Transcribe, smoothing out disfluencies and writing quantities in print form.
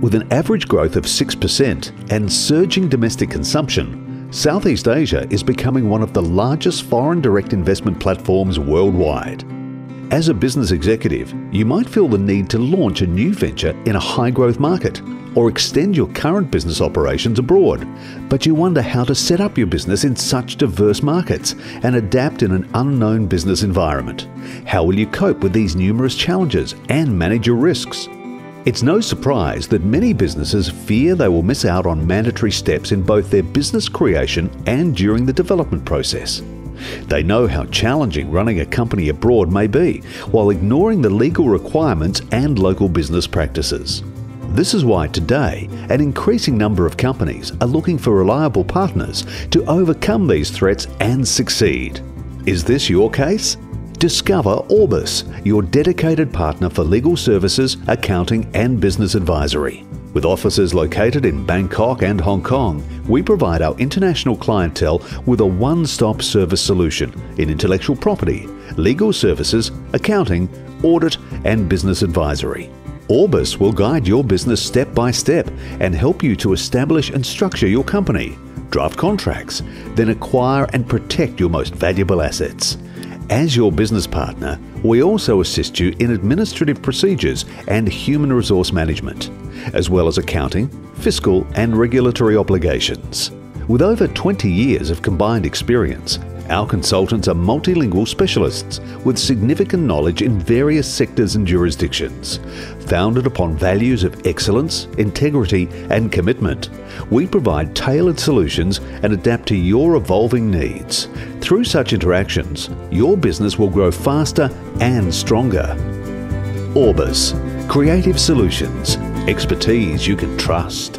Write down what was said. With an average growth of 6% and surging domestic consumption, Southeast Asia is becoming one of the largest foreign direct investment platforms worldwide. As a business executive, you might feel the need to launch a new venture in a high-growth market or extend your current business operations abroad, but you wonder how to set up your business in such diverse markets and adapt in an unknown business environment. How will you cope with these numerous challenges and manage your risks? It's no surprise that many businesses fear they will miss out on mandatory steps in both their business creation and during the development process. They know how challenging running a company abroad may be, while ignoring the legal requirements and local business practices. This is why today, an increasing number of companies are looking for reliable partners to overcome these threats and succeed. Is this your case? Discover Orbis, your dedicated partner for legal services, accounting and business advisory. With offices located in Bangkok and Hong Kong, we provide our international clientele with a one-stop service solution in intellectual property, legal services, accounting, audit and business advisory. Orbis will guide your business step by step and help you to establish and structure your company, draft contracts, then acquire and protect your most valuable assets. As your business partner, we also assist you in administrative procedures and human resource management, as well as accounting, fiscal and regulatory obligations. With over 20 years of combined experience, our consultants are multilingual specialists with significant knowledge in various sectors and jurisdictions. Founded upon values of excellence, integrity and commitment, we provide tailored solutions and adapt to your evolving needs. Through such interactions, your business will grow faster and stronger. Orbis, creative solutions, expertise you can trust.